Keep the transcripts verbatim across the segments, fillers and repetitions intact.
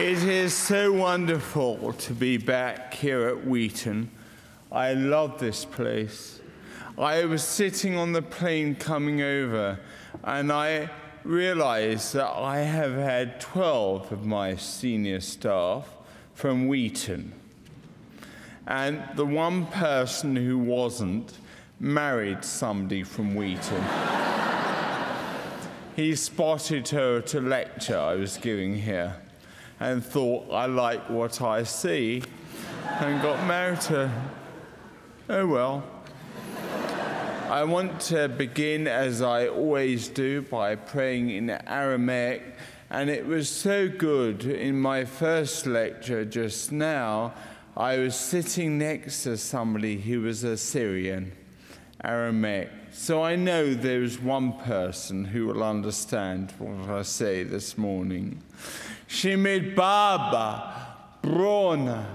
It is so wonderful to be back here at Wheaton. I love this place. I was sitting on the plane coming over, and I realized that I have had twelve of my senior staff from Wheaton. And the one person who wasn't married somebody from Wheaton. He spotted her at a lecture I was giving here and thought, I like what I see, and got married to her. Oh well. I want to begin, as I always do, by praying in Aramaic, and it was so good. In my first lecture just now, I was sitting next to somebody who was Assyrian, Aramaic. So I know there is one person who will understand what I say this morning. Shema Baba, Brauna,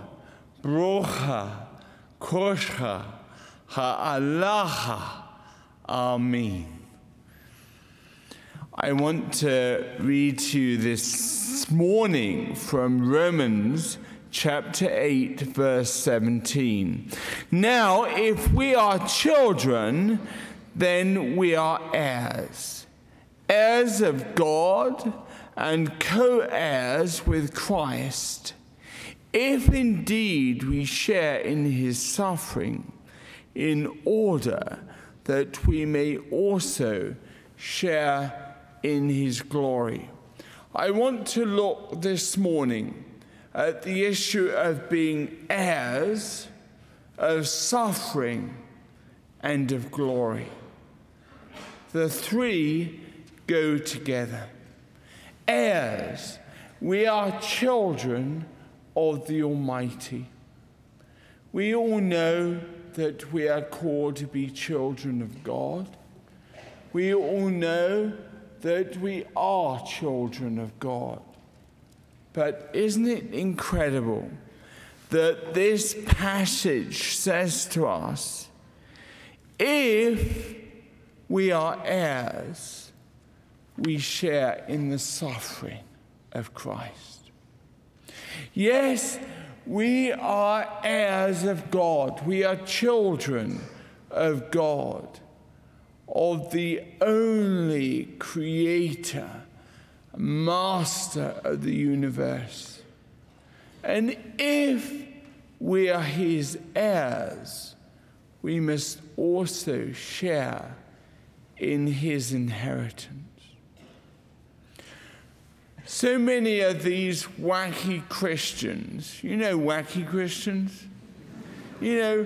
Brocha, Koshcha, Haalaha, Amen. I want to read to you this morning from Romans chapter eight, verse seventeen. Now, if we are children, then we are heirs, heirs of God and co-heirs with Christ, if indeed we share in his suffering, in order that we may also share in his glory. I want to look this morning at the issue of being heirs, of suffering, and of glory. The three go together. Heirs, we are children of the Almighty. We all know that we are called to be children of God. We all know that we are children of God. But isn't it incredible that this passage says to us, if we are heirs, we share in the suffering of Christ. Yes, we are heirs of God. We are children of God, of the only Creator, Master of the universe. And if we are his heirs, we must also share in his inheritance. So many of these wacky Christians, you know wacky Christians? You know,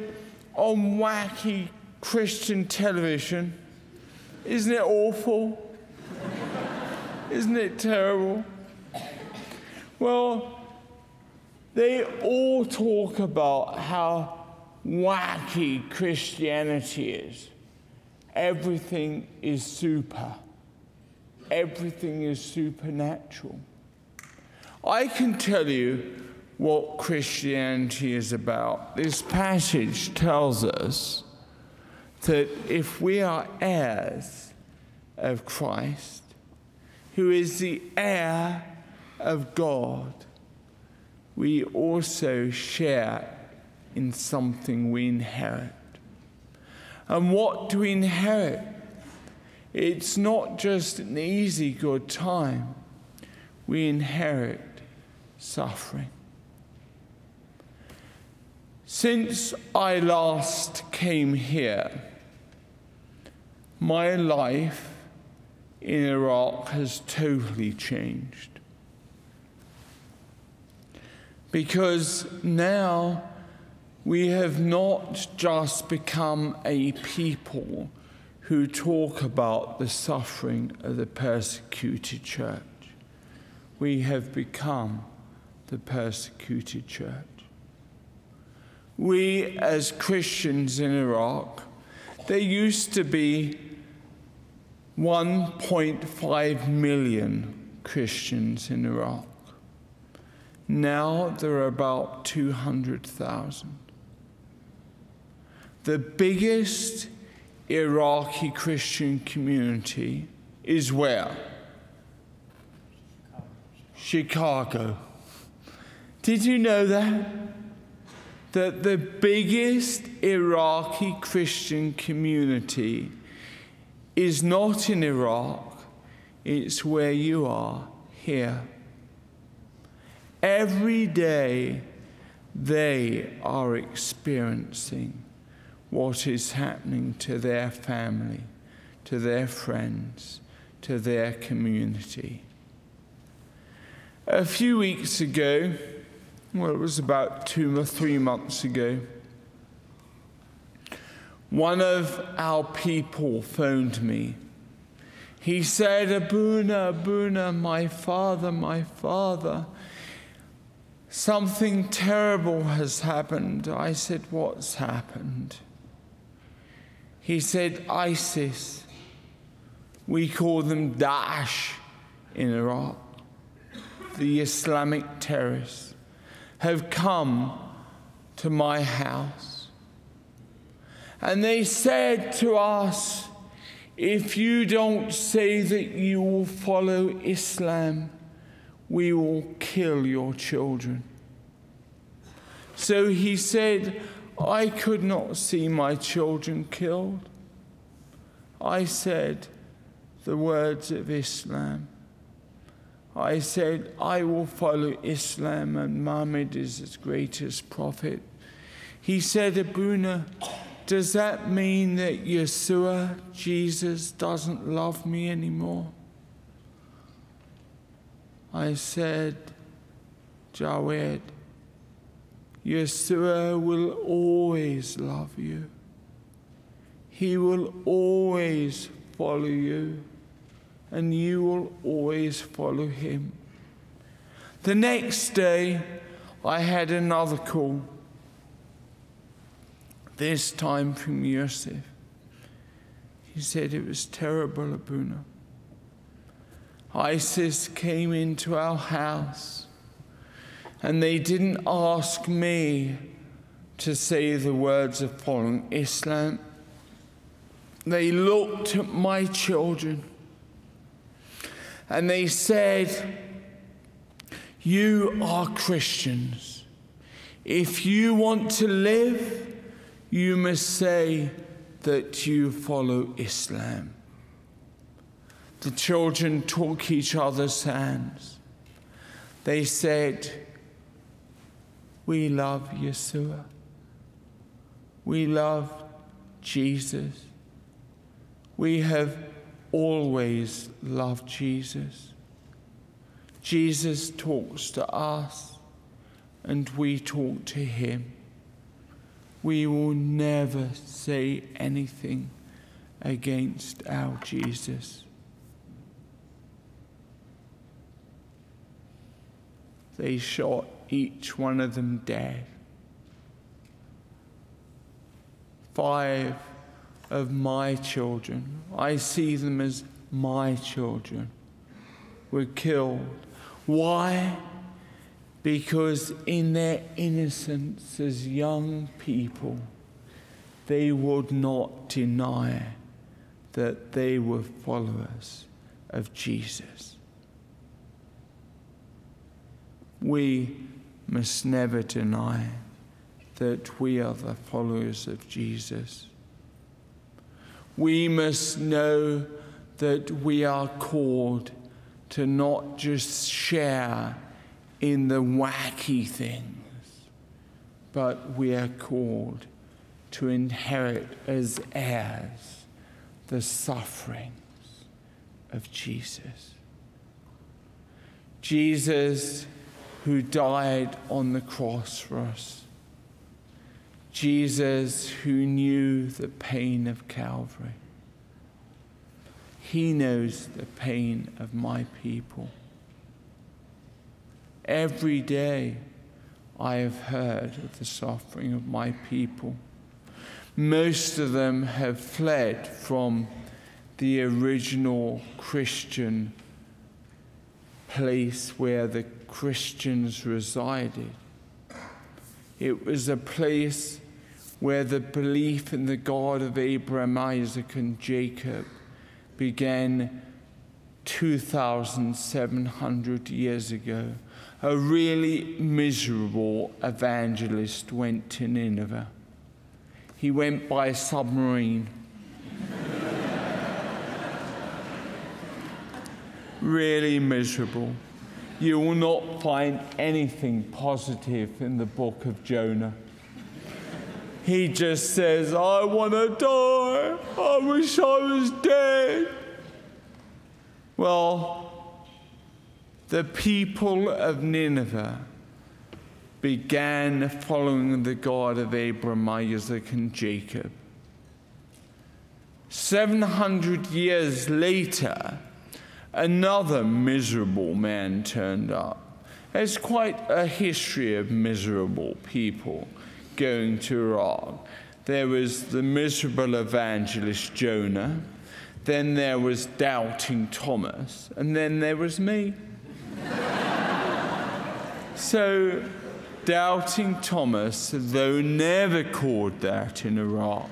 on wacky Christian television, isn't it awful? Isn't it terrible? Well, they all talk about how wacky Christianity is. Everything is super. Everything is supernatural. I can tell you what Christianity is about. This passage tells us that if we are heirs of Christ, who is the heir of God, we also share in something we inherit. And what do we inherit? It's not just an easy, good time. We inherit suffering. Since I last came here, my life in Iraq has totally changed, because now we have not just become a people who talk about the suffering of the persecuted church. We have become the persecuted church. We as Christians in Iraq, there used to be one point five million Christians in Iraq. Now there are about two hundred thousand. The biggest Iraqi Christian community is where? Chicago. Chicago. Did you know that? That the biggest Iraqi Christian community is not in Iraq, it's where you are here. Every day they are experiencing what is happening to their family, to their friends, to their community. A few weeks ago, well, it was about two or three months ago, one of our people phoned me. He said, Abuna, Abuna, my father, my father, something terrible has happened. I said, what's happened? He said, ISIS. We call them Daesh in Iraq. The Islamic terrorists have come to my house. And they said to us, if you don't say that you will follow Islam, we will kill your children. So he said, I could not see my children killed. I said the words of Islam. I said, I will follow Islam, and Muhammad is its greatest prophet. He said, Abuna, does that mean that Yeshua, Jesus, doesn't love me anymore? I said, Jawad, Yeshua will always love you. He will always follow you, and you will always follow him. The next day, I had another call, this time from Yosef. He said, it was terrible, Abuna. ISIS came into our house, and they didn't ask me to say the words of following Islam. They looked at my children, and they said, you are Christians. If you want to live, you must say that you follow Islam. The children took each other's hands. They said, we love Yeshua. We love Jesus. We have always loved Jesus. Jesus talks to us, and we talk to him. We will never say anything against our Jesus. They shot each one of them dead. Five of my children, I see them as my children, were killed. Why? Because in their innocence as young people, they would not deny that they were followers of Jesus. We must never deny that we are the followers of Jesus. We must know that we are called to not just share in the wacky things, but we are called to inherit as heirs the sufferings of Jesus. Jesus who died on the cross for us. Jesus who knew the pain of Calvary. He knows the pain of my people. Every day I have heard of the suffering of my people. Most of them have fled from the original Christian place where the Christians resided. It was a place where the belief in the God of Abraham, Isaac, and Jacob began two thousand seven hundred years ago, a really miserable evangelist went to Nineveh. He went by submarine. Really miserable. You will not find anything positive in the book of Jonah. He just says, I want to die. I wish I was dead. Well, the people of Nineveh began following the God of Abraham, Isaac, and Jacob. seven hundred years later, another miserable man turned up. There's quite a history of miserable people going to Iraq. There was the miserable evangelist Jonah, then there was doubting Thomas, and then there was me. So, doubting Thomas, though never called that in Iraq,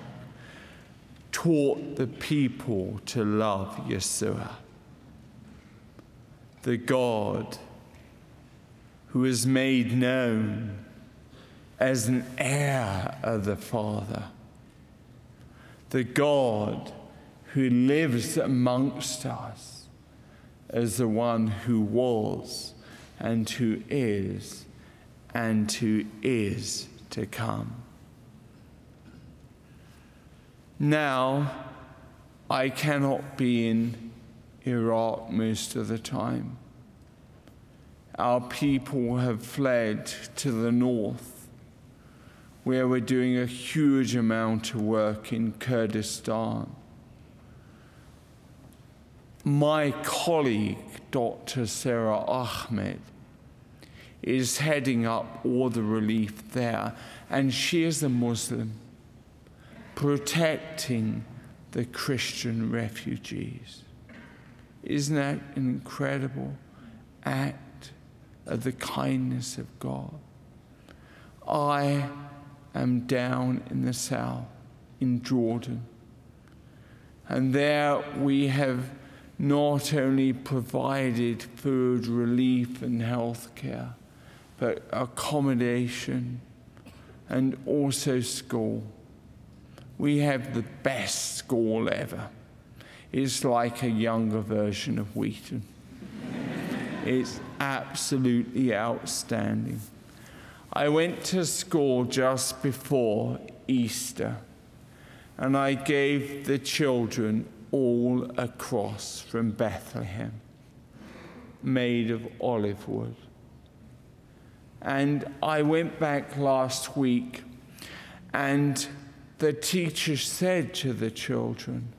taught the people to love Yeshua, the God who is made known as an heir of the Father, the God who lives amongst us as the one who was and who is and who is to come. Now, I cannot be in Iraq most of the time. Our people have fled to the north, where we're doing a huge amount of work in Kurdistan. My colleague, Doctor Sarah Ahmed, is heading up all the relief there, and she is a Muslim, protecting the Christian refugees. Isn't that an incredible act of the kindness of God? I am down in the south, in Jordan, and there we have not only provided food, relief, and health care, but accommodation and also school. We have the best school ever. It's like a younger version of Wheaton. It's absolutely outstanding. I went to school just before Easter, and I gave the children all a cross from Bethlehem, made of olive wood. And I went back last week, and the teacher said to the children,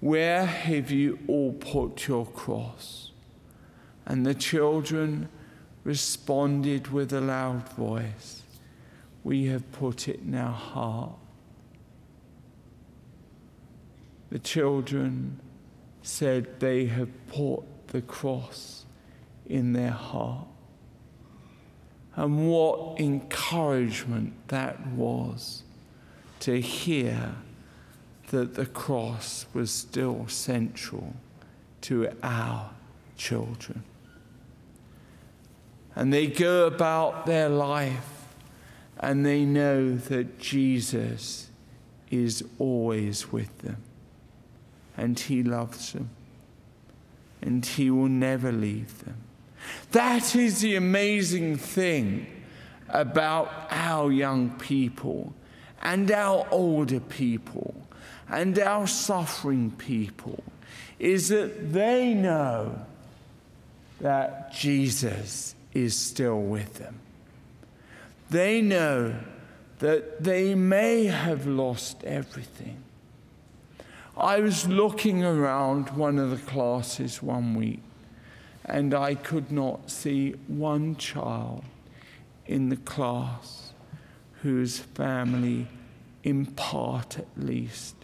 where have you all put your cross? And the children responded with a loud voice, we have put it in our heart. The children said they have put the cross in their heart. And what encouragement that was to hear that the cross was still central to our children. And they go about their life and they know that Jesus is always with them and he loves them and he will never leave them. That is the amazing thing about our young people and our older people and our suffering people, is that they know that Jesus is still with them. They know that they may have lost everything. I was looking around one of the classes one week, and I could not see one child in the class whose family, in part at least,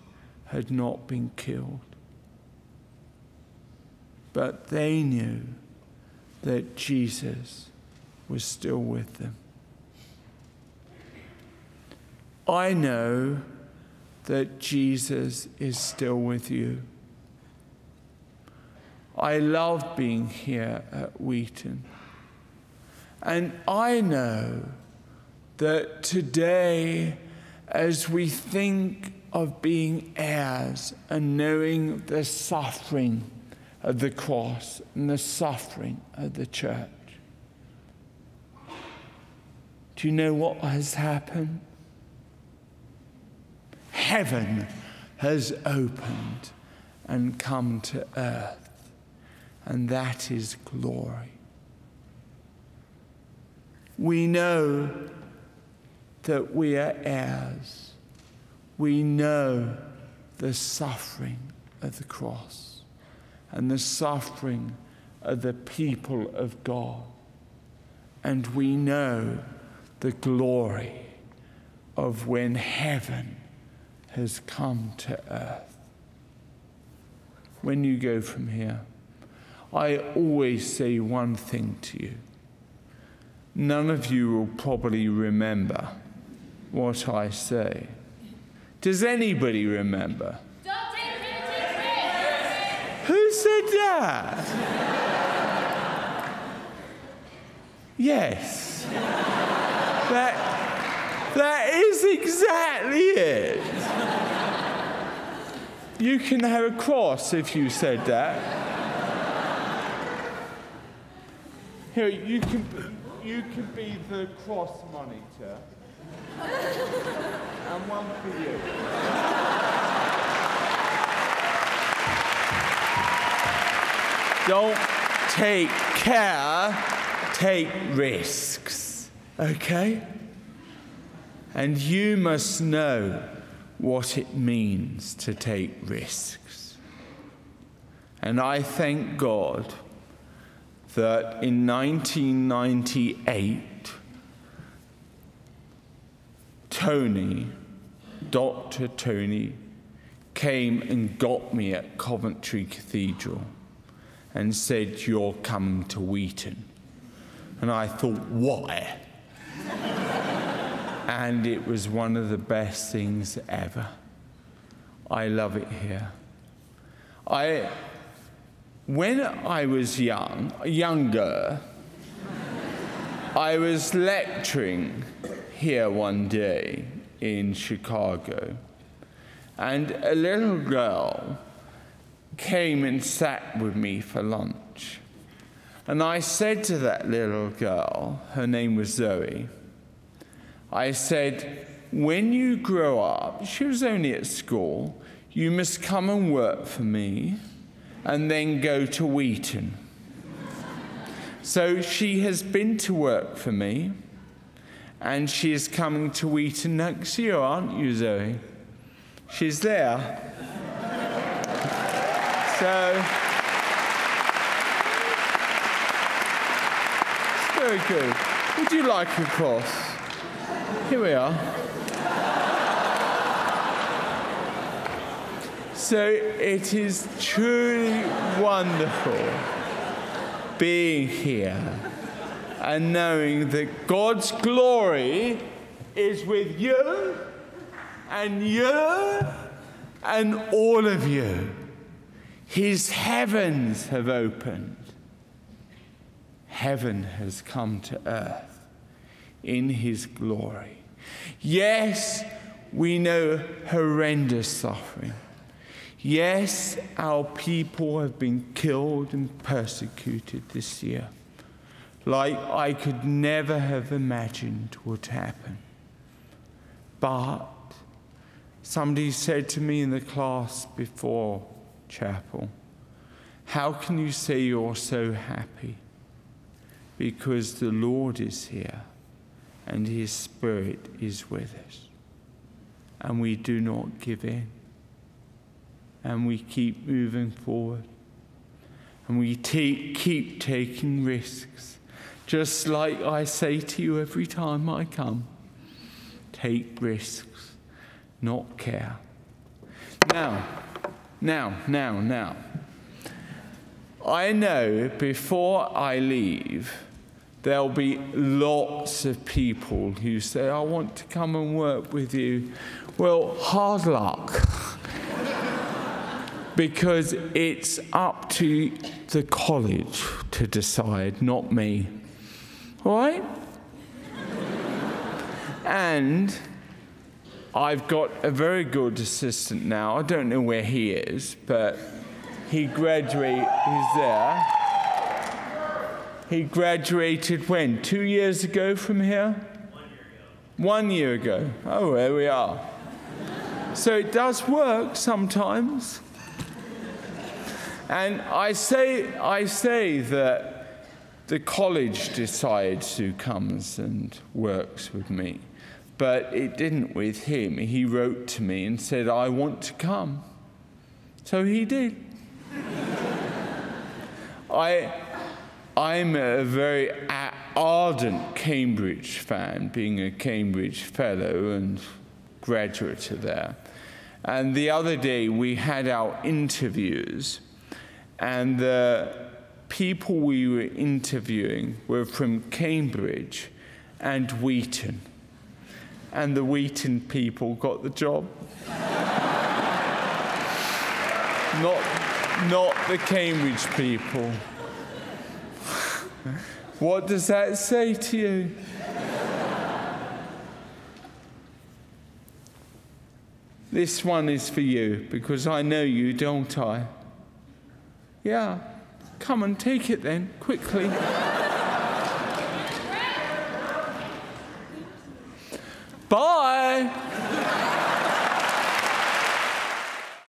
had not been killed. But they knew that Jesus was still with them. I know that Jesus is still with you. I love being here at Wheaton. And I know that today, as we think of being heirs and knowing the suffering of the cross and the suffering of the church, do you know what has happened? Heaven has opened and come to earth, and that is glory. We know that we are heirs. We know the suffering of the cross and the suffering of the people of God. And we know the glory of when heaven has come to earth. When you go from here, I always say one thing to you. None of you will probably remember what I say. Does anybody remember? Don't take it. Who said that? Yes. That, that is exactly it. You can have a cross if you said that. Here, you can... You can be the cross monitor, and one for you. Don't take care, take risks, okay? And you must know what it means to take risks. And I thank God that in nineteen ninety-eight, Tony, Doctor Tony, came and got me at Coventry Cathedral and said, "You're coming to Wheaton." And I thought, why? And it was one of the best things ever. I love it here. I. When I was young, younger, I was lecturing here one day in Chicago, and a little girl came and sat with me for lunch. And I said to that little girl, her name was Zoe, I said, "When you grow up," she was only at school, "you must come and work for me, and then go to Wheaton." So she has been to work for me, and she is coming to Wheaton next year, aren't you, Zoe? She's there. So, it's very good. Would you like a cross? Here we are. So it is truly wonderful being here and knowing that God's glory is with you and you and all of you. His heavens have opened. Heaven has come to earth in his glory. Yes, we know horrendous suffering. Yes, our people have been killed and persecuted this year, like I could never have imagined would happen. But somebody said to me in the class before chapel, "How can you say you're so happy?" Because the Lord is here and his Spirit is with us, and we do not give in. And we keep moving forward. And we take, keep taking risks. Just like I say to you every time I come, take risks, not care. Now, now, now, now. I know before I leave, there'll be lots of people who say, "I want to come and work with you." Well, hard luck. because it's up to the college to decide, not me. All right? And I've got a very good assistant now. I don't know where he is, but he graduated, he's there. He graduated when? Two years ago from here? One year ago. One year ago. Oh, there we are. So it does work sometimes. And I say, I say that the college decides who comes and works with me. But it didn't with him. He wrote to me and said, I want to come. So he did. I, I'm a very ardent Cambridge fan, being a Cambridge fellow and graduate of there. And the other day we had our interviews, and the people we were interviewing were from Cambridge and Wheaton. And the Wheaton people got the job. Not, not the Cambridge people. What does that say to you? This one is for you, because I know you, don't I? Yeah. Come and take it then, quickly. Bye!